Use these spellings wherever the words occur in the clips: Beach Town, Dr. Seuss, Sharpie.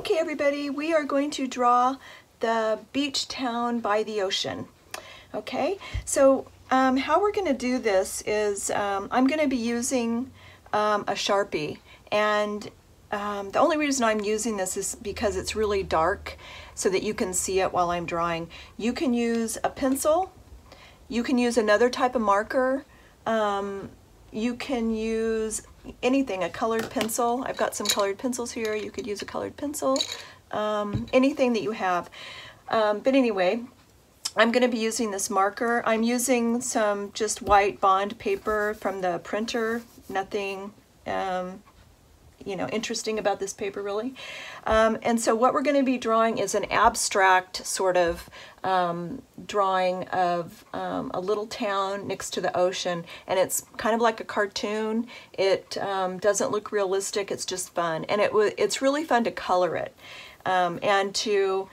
Okay, everybody, we are going to draw the beach town by the ocean. Okay, so how we're going to do this is I'm going to be using a Sharpie, and the only reason I'm using this is because it's really dark so that you can see it while I'm drawing. You can use a pencil, you can use another type of marker, you can use anything, a colored pencil. I've got some colored pencils here. You could use a colored pencil, anything that you have. But anyway, I'm going to be using this marker. I'm using some just white bond paper from the printer. Nothing, you know, interesting about this paper really. And so what we're going to be drawing is an abstract sort of drawing of a little town next to the ocean, and it's kind of like a cartoon. It doesn't look realistic, it's just fun, and it's really fun to color it and to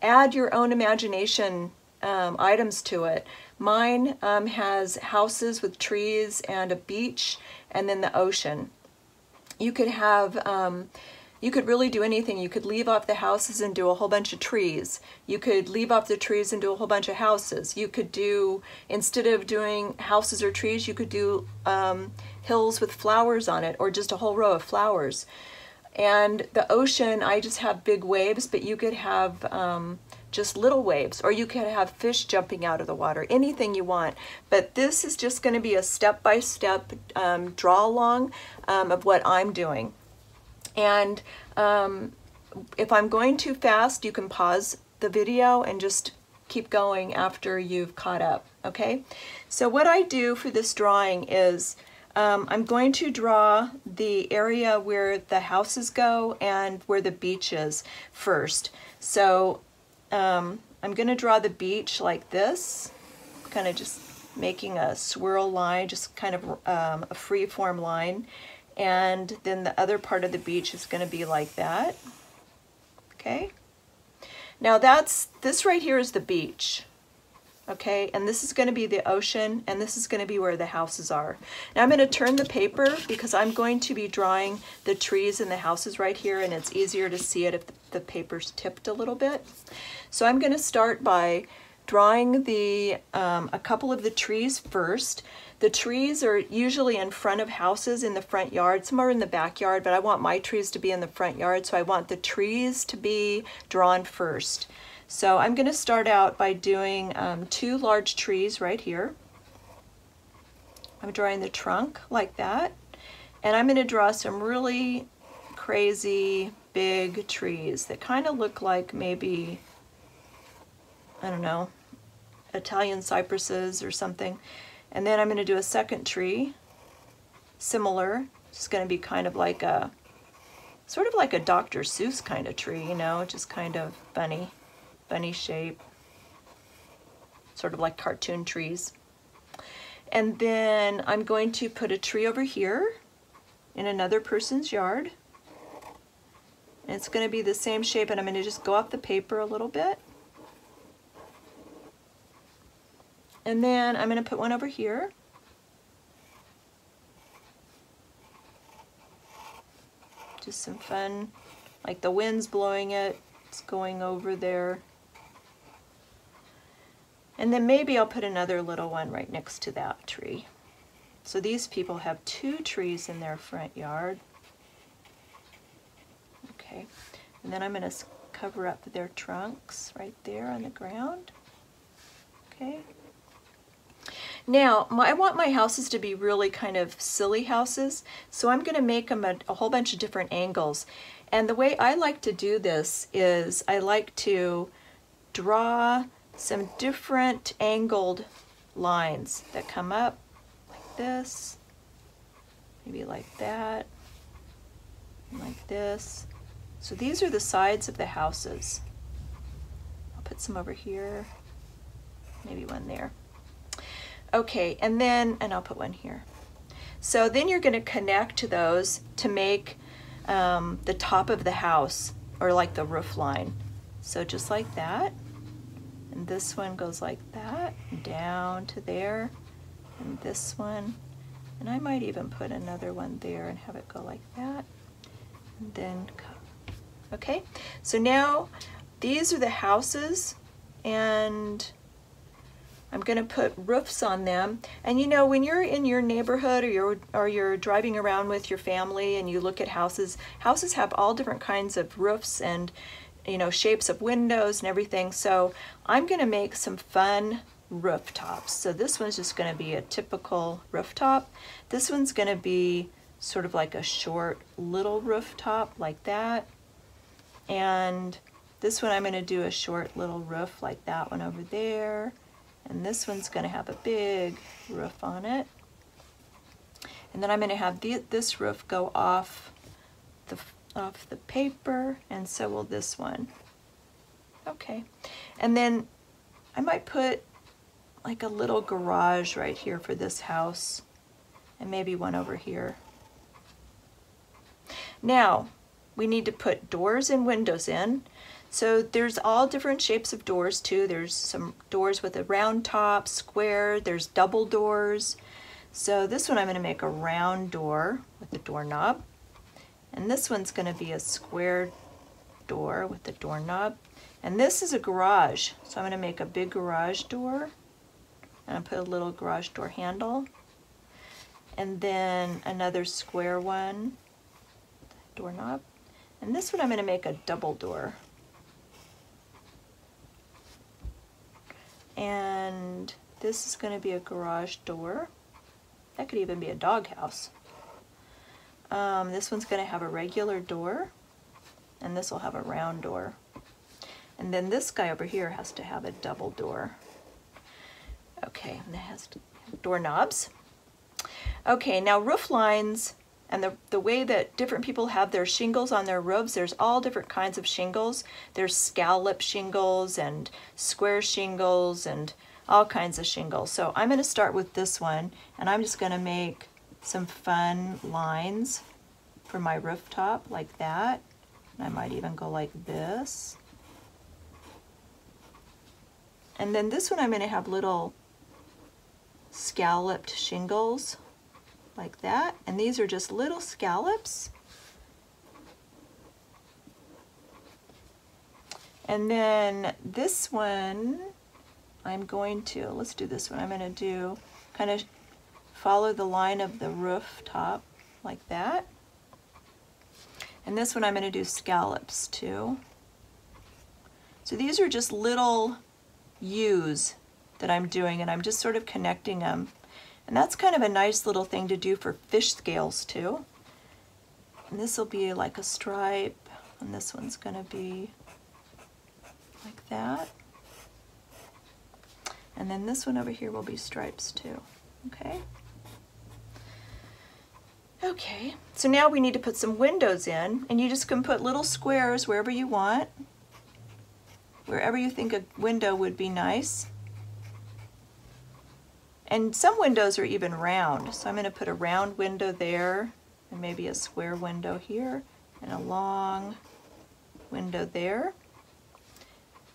add your own imagination items to it. Mine has houses with trees and a beach and then the ocean. You could have, you could really do anything. You could leave off the houses and do a whole bunch of trees. You could leave off the trees and do a whole bunch of houses. You could do, instead of doing houses or trees, you could do hills with flowers on it, or just a whole row of flowers. And the ocean, I just have big waves, but you could have just little waves, or you could have fish jumping out of the water, anything you want. But this is just going to be a step-by-step draw along of what I'm doing. And if I'm going too fast, you can pause the video and just keep going after you've caught up, okay? So what I do for this drawing is I'm going to draw the area where the houses go and where the beach is first. So I'm going to draw the beach like this, kind of just making a swirl line, just kind of a free-form line, and then the other part of the beach is going to be like that. Okay, now this right here is the beach. Okay, and this is going to be the ocean, and this is going to be where the houses are. Now I'm going to turn the paper because I'm going to be drawing the trees and the houses right here, and it's easier to see it if the paper's tipped a little bit. So I'm going to start by drawing the a couple of the trees first. The trees are usually in front of houses in the front yard. Some are in the backyard, but I want my trees to be in the front yard, so I want the trees to be drawn first. So I'm going to start out by doing two large trees right here. I'm drawing the trunk like that, and I'm going to draw some really crazy big trees that kind of look like maybe, I don't know, Italian cypresses or something. And then I'm going to do a second tree, similar. It's going to be kind of like a, sort of like a Dr. Seuss kind of tree, you know, just kind of funny. Bunny shape, sort of like cartoon trees. And then I'm going to put a tree over here in another person's yard. And it's going to be the same shape, and I'm going to just go off the paper a little bit. And then I'm going to put one over here. Just some fun, like the wind's blowing it. It's going over there. And then maybe I'll put another little one right next to that tree. So these people have two trees in their front yard. Okay, and then I'm going to cover up their trunks right there on the ground. Okay. Now, I want my houses to be really kind of silly houses, so I'm going to make them a whole bunch of different angles. And the way I like to do this is I like to draw some different angled lines that come up like this, maybe like that, like this. So these are the sides of the houses. I'll put some over here, maybe one there. Okay, and then, and I'll put one here. So then you're going to connect to those to make the top of the house, or like the roof line. So just like that, and this one goes like that, down to there, and this one, and I might even put another one there and have it go like that, and then Okay, so now these are the houses, and I'm going to put roofs on them. And you know, when you're in your neighborhood or you're driving around with your family and you look at houses, houses have all different kinds of roofs and, you know, shapes of windows and everything. So I'm going to make some fun rooftops. So this one's just going to be a typical rooftop. This one's going to be sort of like a short little rooftop like that. And this one I'm going to do a short little roof like that one over there. And this one's going to have a big roof on it. And then I'm going to have this roof go off the paper, and so will this one. Okay. And then I might put like a little garage right here for this house, and maybe one over here. Now, we need to put doors and windows in. So there's all different shapes of doors too. There's some doors with a round top, square, there's double doors. So this one I'm going to make a round door with a doorknob. And this one's going to be a square door with a doorknob. And this is a garage. So I'm going to make a big garage door. And I'll put a little garage door handle. And then another square one, doorknob. And this one I'm going to make a double door. And this is going to be a garage door. That could even be a doghouse. This one's going to have a regular door, and this will have a round door. And then this guy over here has to have a double door. Okay, and it has doorknobs. Okay, now roof lines, and the way that different people have their shingles on their roofs, there's all different kinds of shingles. There's scallop shingles and square shingles and all kinds of shingles. So I'm going to start with this one, and I'm just going to make some fun lines for my rooftop like that. And I might even go like this. And then this one I'm going to have little scalloped shingles like that, and these are just little scallops. And then this one, let's do this one. I'm going to do kind of follow the line of the rooftop like that. And this one I'm going to do scallops too. So these are just little U's that I'm doing, and I'm just sort of connecting them. And that's kind of a nice little thing to do for fish scales too. And this will be like a stripe, and this one's going to be like that. And then this one over here will be stripes too. Okay. Okay, so now we need to put some windows in, and you just can put little squares wherever you want, wherever you think a window would be nice. And some windows are even round, so I'm going to put a round window there, and maybe a square window here, and a long window there,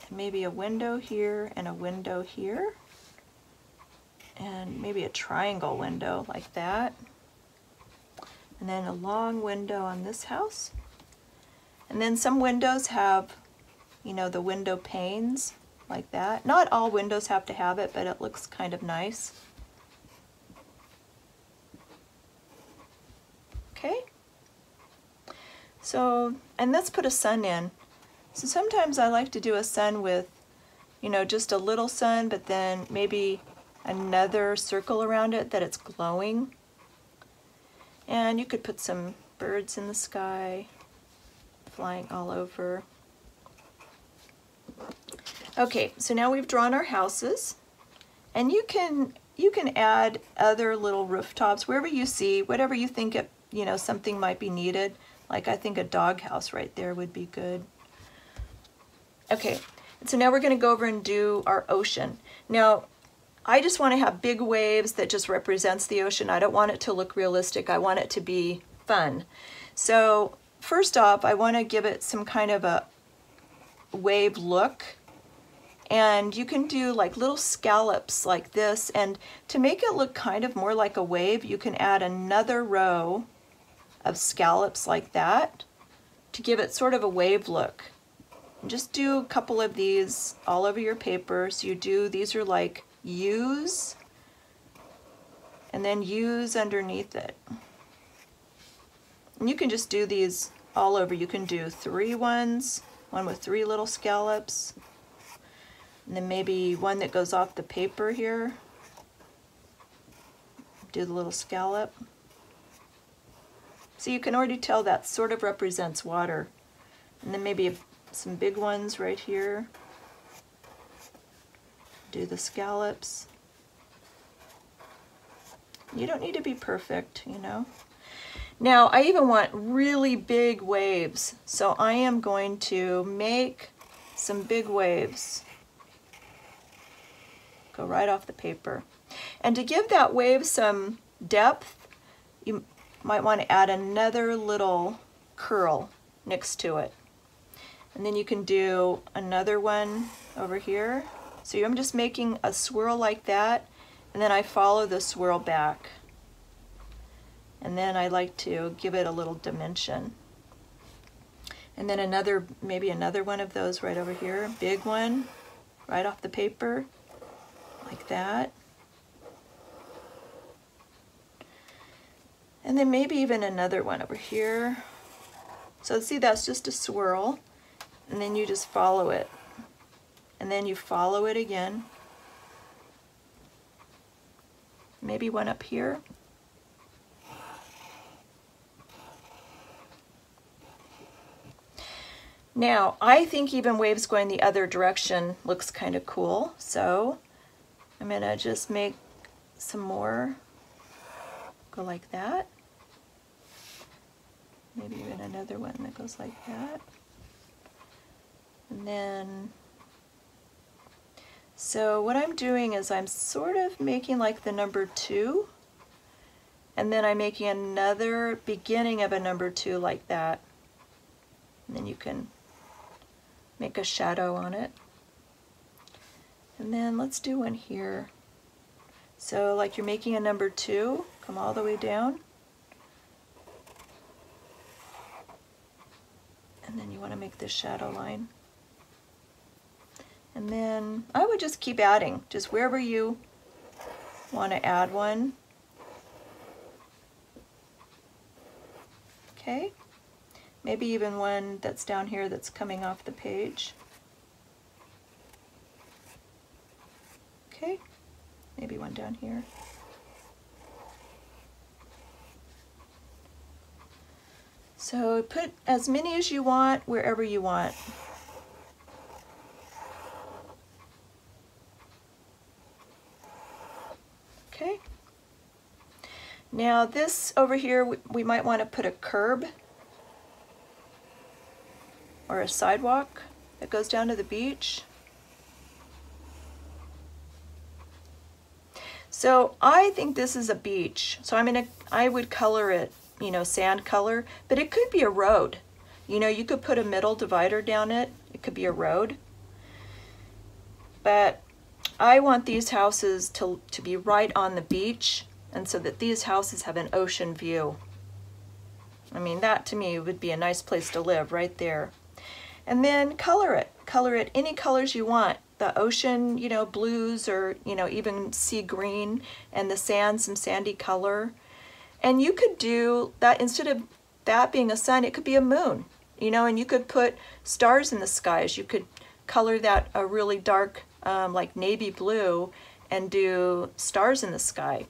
and maybe a window here and a window here, and maybe a triangle window like that, and then a long window on this house. And then some windows have, you know, the window panes like that. Not all windows have to have it, but it looks kind of nice. Okay, so, and let's put a sun in. So sometimes I like to do a sun with, you know, just a little sun, but then maybe another circle around it that it's glowing. And you could put some birds in the sky flying all over. Okay, so now we've drawn our houses, and you can add other little rooftops wherever you see, whatever you think it, you know, something might be needed. Like I think a doghouse right there would be good. Okay, so now we're going to go over and do our ocean. Now, I just want to have big waves that just represents the ocean. I don't want it to look realistic. I want it to be fun. So first off, I want to give it some kind of a wave look. And you can do like little scallops like this, and to make it look kind of more like a wave, you can add another row of scallops like that, to give it sort of a wave look. And just do a couple of these all over your paper. So you do, these are like U's, and then U's underneath it. And you can just do these all over. You can do 3 ones, one with 3 little scallops, and then maybe one that goes off the paper here. Do the little scallop. So you can already tell that sort of represents water. And then maybe some big ones right here. Do the scallops. You don't need to be perfect, you know. Now, I even want really big waves, so I am going to make some big waves. Go right off the paper. And to give that wave some depth, you might want to add another little curl next to it. And then you can do another one over here. So I'm just making a swirl like that, and then I follow the swirl back. And then I like to give it a little dimension. And then another, maybe another one of those right over here, big one, right off the paper, like that. And then maybe even another one over here. So see, that's just a swirl, and then you just follow it. And then you follow it again. Maybe one up here. Now, I think even waves going the other direction looks kind of cool, so I'm gonna just make some more. Go like that. Maybe even another one that goes like that. And then, so what I'm doing is I'm sort of making like the number 2, and then I'm making another beginning of a number 2 like that. And then you can make a shadow on it. And then let's do one here. So like you're making a number 2, come all the way down. And then you want to make this shadow line. And then I would just keep adding, just wherever you want to add one. Okay, maybe even one that's down here that's coming off the page. Okay, maybe one down here. So put as many as you want, wherever you want. Okay. Now this over here, we might want to put a curb or a sidewalk that goes down to the beach. So I think this is a beach. So I would color it, you know, sand color, but it could be a road. You know, you could put a middle divider down it. It could be a road. But I want these houses to be right on the beach, and so that these houses have an ocean view. I mean, that to me would be a nice place to live right there. And then color it any colors you want. The ocean, you know, blues, or, you know, even sea green, and the sand, some sandy color. And you could do that, instead of that being a sun, it could be a moon, you know, and you could put stars in the skies. You could color that a really dark, like navy blue, and do stars in the sky.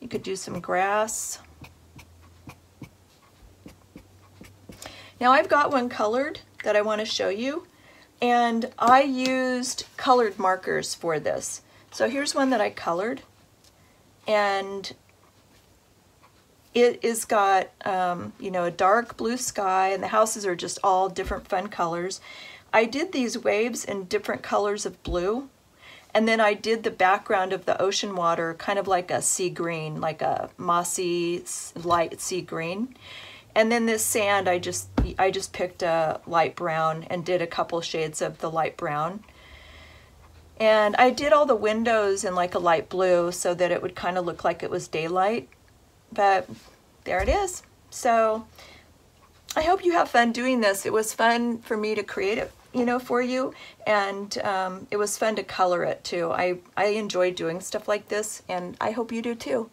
You could do some grass. Now I've got one colored that I want to show you, and I used colored markers for this. So here's one that I colored, and it is got, you know, a dark blue sky, and the houses are just all different fun colors. I did these waves in different colors of blue, and then I did the background of the ocean water kind of like a sea green, like a mossy light sea green. And then this sand, I just picked a light brown and did a couple shades of the light brown. And I did all the windows in like a light blue so that it would kind of look like it was daylight. But there it is. So I hope you have fun doing this. It was fun for me to create it, you know, for you, and it was fun to color it too. I enjoy doing stuff like this, and I hope you do too.